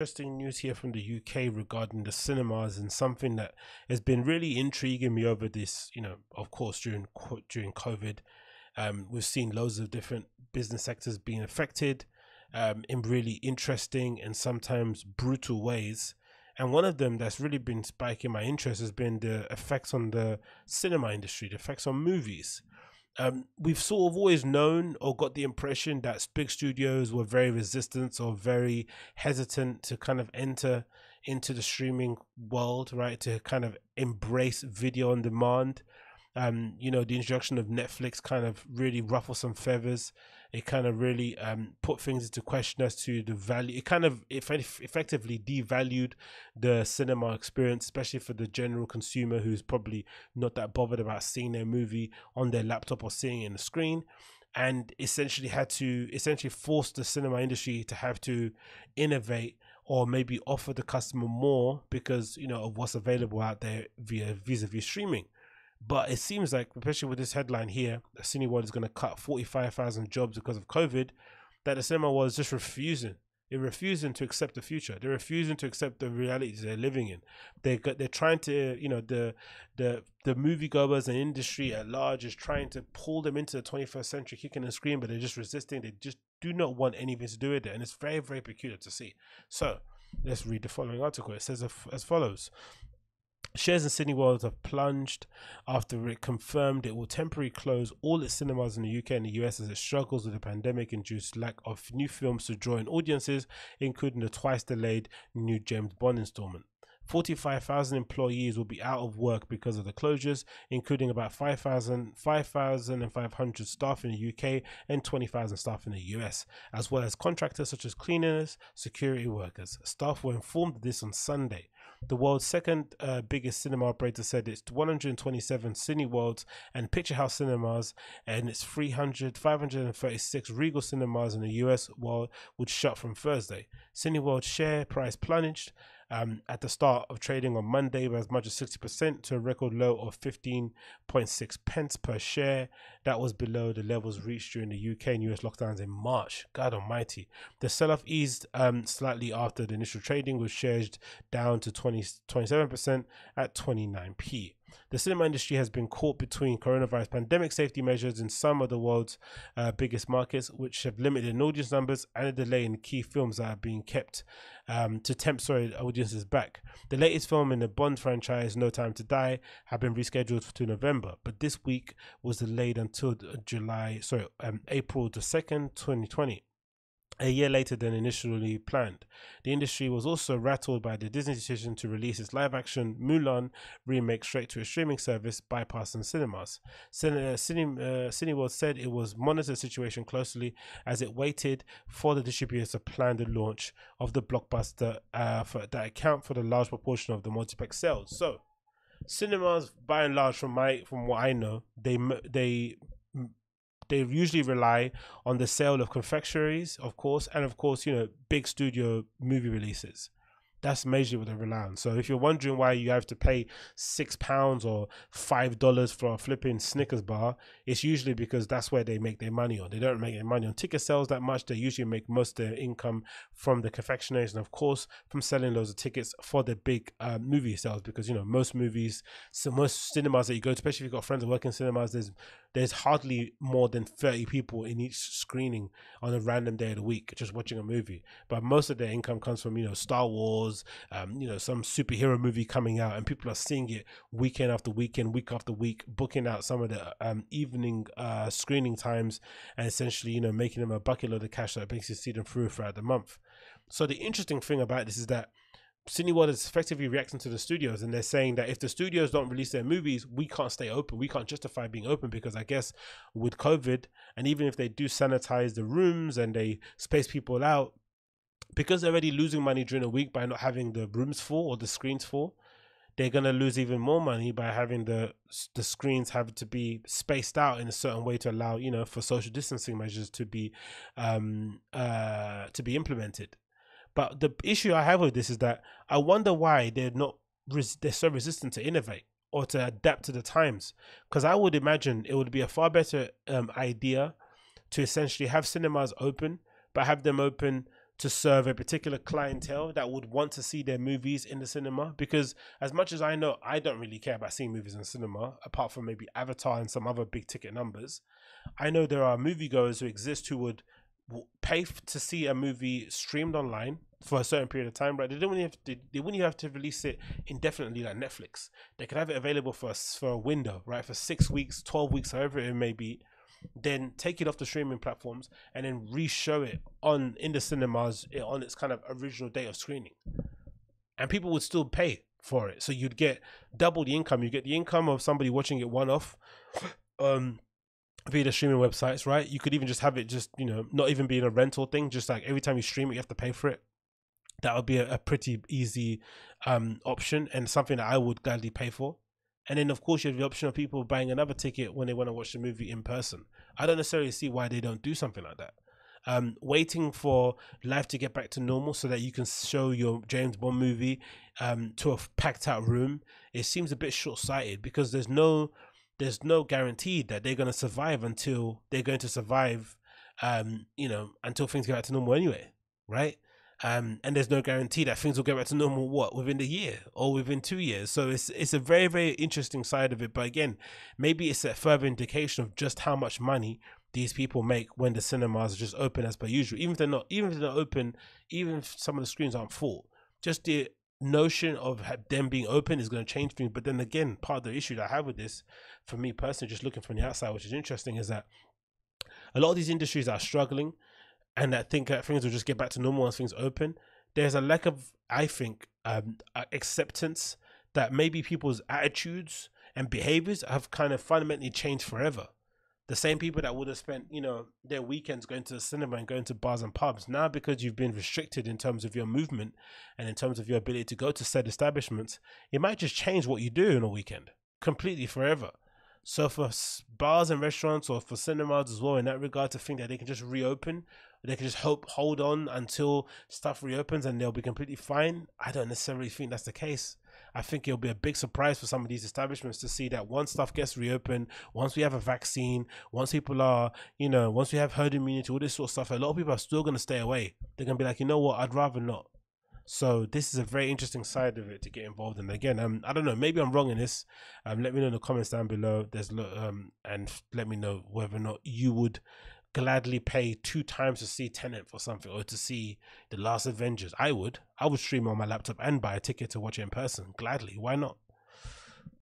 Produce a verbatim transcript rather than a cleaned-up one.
Interesting news here from the U K regarding the cinemas, and something that has been really intriguing me over this, you know, of course, during during COVID. Um, we've seen loads of different business sectors being affected um, in really interesting and sometimes brutal ways. And one of them that's really been spiking my interest has been the effects on the cinema industry, the effects on movies. Um, we've sort of always known or got the impression that big studios were very resistant or very hesitant to kind of enter into the streaming world, right? To kind of embrace video on demand. Um, you know, the introduction of Netflix kind of really ruffled some feathers. It kind of really um, put things into question as to the value. It kind of eff effectively devalued the cinema experience, especially for the general consumer who's probably not that bothered about seeing their movie on their laptop or seeing it in the screen, and essentially had to essentially force the cinema industry to have to innovate or maybe offer the customer more because, you know, of what's available out there via vis-a-vis streaming. But it seems like, especially with this headline here, that Cineworld is going to cut forty-five thousand jobs because of COVID, that the cinema was just refusing. They're refusing to accept the future. They're refusing to accept the realities they're living in. They got, they're trying to, you know, the the the moviegoers and industry at large is trying to pull them into the twenty-first century, kicking and screaming, but they're just resisting. They just do not want anything to do with it. And it's very, very peculiar to see. So let's read the following article. It says as follows. Shares in Cineworld have plunged after it confirmed it will temporarily close all its cinemas in the U K and the U S as it struggles with the pandemic-induced lack of new films to draw in audiences, including the twice-delayed new James Bond installment. forty-five thousand employees will be out of work because of the closures, including about five thousand five hundred staff in the U K and twenty thousand staff in the U S, as well as contractors such as cleaners, security workers. Staff were informed of this on Sunday. The world's second uh, biggest cinema operator said its one hundred twenty-seven Cineworlds and Picturehouse cinemas and its five hundred thirty-six Regal cinemas in the U S world would shut from Thursday. Cineworld's share price plunged um, at the start of trading on Monday by as much as sixty percent to a record low of fifteen point six pence per share. That was below the levels reached during the U K and U S lockdowns in March. God almighty. The sell-off eased um, slightly after the initial trading, with shares down to twenty-seven percent at twenty-nine p. The cinema industry has been caught between coronavirus pandemic safety measures in some of the world's uh, biggest markets, which have limited in audience numbers and a delay in key films that are being kept um, to tempt sorry, audiences back. The latest film in the Bond franchise, No Time to Die, had been rescheduled to November, but this week was delayed until July, sorry, um, April the second, twenty twenty. A year later than initially planned. The industry was also rattled by the Disney decision to release its live-action Mulan remake straight to a streaming service, bypassing cinemas. Cine, uh, Cine, uh, Cineworld said it was monitoring the situation closely as it waited for the distributors to plan the launch of the blockbuster uh, for, that account for the large proportion of the multiplex sales. So, cinemas, by and large, from my from what I know, they they. They usually rely on the sale of confectionaries, of course, and of course, you know, big studio movie releases. That's majorly what they rely on. So if you're wondering why you have to pay six pounds or five dollars for a flipping Snickers bar, it's usually because that's where they make their money on. They don't make their money on ticket sales that much. They usually make most of their income from the confectionaries and, of course, from selling loads of tickets for the big uh, movie sales. Because, you know, most movies, so most cinemas that you go to, especially if you've got friends that work in cinemas, there's there's hardly more than thirty people in each screening on a random day of the week just watching a movie. But most of their income comes from, you know, Star Wars. Um, you know, some superhero movie coming out, and people are seeing it weekend after weekend, week after week, booking out some of the um, evening uh, screening times, and essentially, you know, making them a bucket load of cash that makes you see them through throughout the month. So the interesting thing about this is that Cineworld is effectively reacting to the studios, and they're saying that if the studios don't release their movies, we can't stay open. We can't justify being open because I guess with COVID, and even if they do sanitize the rooms and they space people out, because they're already losing money during the week by not having the rooms full or the screens full, they're going to lose even more money by having the the screens have to be spaced out in a certain way to allow, you know, for social distancing measures to be um, uh, to be implemented. But the issue I have with this is that I wonder why they're not res they're so resistant to innovate or to adapt to the times, because I would imagine it would be a far better um, idea to essentially have cinemas open, but have them open to serve a particular clientele that would want to see their movies in the cinema. Because as much as I know, I don't really care about seeing movies in cinema, apart from maybe Avatar and some other big ticket numbers. I know there are moviegoers who exist who would pay to see a movie streamed online for a certain period of time, right? They don't even have to, they wouldn't even have to release it indefinitely like Netflix. They could have it available for us for a window, right? For six weeks, twelve weeks, however it may be. Then take it off the streaming platforms and then re-show it on in the cinemas on its kind of original date of screening, and people would still pay for it. So you'd get double the income. You get the income of somebody watching it one-off um via the streaming websites, right? You could even just have it just, you know, not even being a rental thing, just like every time you stream it you have to pay for it. That would be a, a pretty easy um option, and something that I would gladly pay for. And then, of course, you have the option of people buying another ticket when they want to watch the movie in person. I don't necessarily see why they don't do something like that. Um, waiting for life to get back to normal so that you can show your James Bond movie um, to a packed-out room, it seems a bit short-sighted, because there's no, there's no guarantee that they're going to survive until they're going to survive, um, you know, until things get back to normal anyway, right? Um, and there's no guarantee that things will get back to normal, what, within the year or within two years. So it's it's a very, very interesting side of it. But again, maybe it's a further indication of just how much money these people make when the cinemas are just open as per usual. Even if they're not, even if they're not open, even if some of the screens aren't full, just the notion of them being open is going to change things. But then again, part of the issue that I have with this, for me personally, just looking from the outside, which is interesting, is that a lot of these industries are struggling. And I think that things will just get back to normal once things open. There's a lack of, I think, um, acceptance that maybe people's attitudes and behaviors have kind of fundamentally changed forever. The same people that would have spent, you know, their weekends going to the cinema and going to bars and pubs, now because you've been restricted in terms of your movement and in terms of your ability to go to said establishments, it might just change what you do in a weekend completely forever. So for bars and restaurants, or for cinemas as well, in that regard, to think that they can just reopen, they can just hope, hold on until stuff reopens and they'll be completely fine. I don't necessarily think that's the case. I think it'll be a big surprise for some of these establishments to see that once stuff gets reopened, once we have a vaccine, once people are, you know, once we have herd immunity, all this sort of stuff, a lot of people are still going to stay away. They're going to be like, you know what, I'd rather not. So this is a very interesting side of it to get involved in. Again, um, I don't know, maybe I'm wrong in this. Um, let me know in the comments down below. There's um, and let me know whether or not you would gladly pay two times to see Tenet for something, or to see The Last Avengers. I would. I would stream on my laptop and buy a ticket to watch it in person. Gladly. Why not?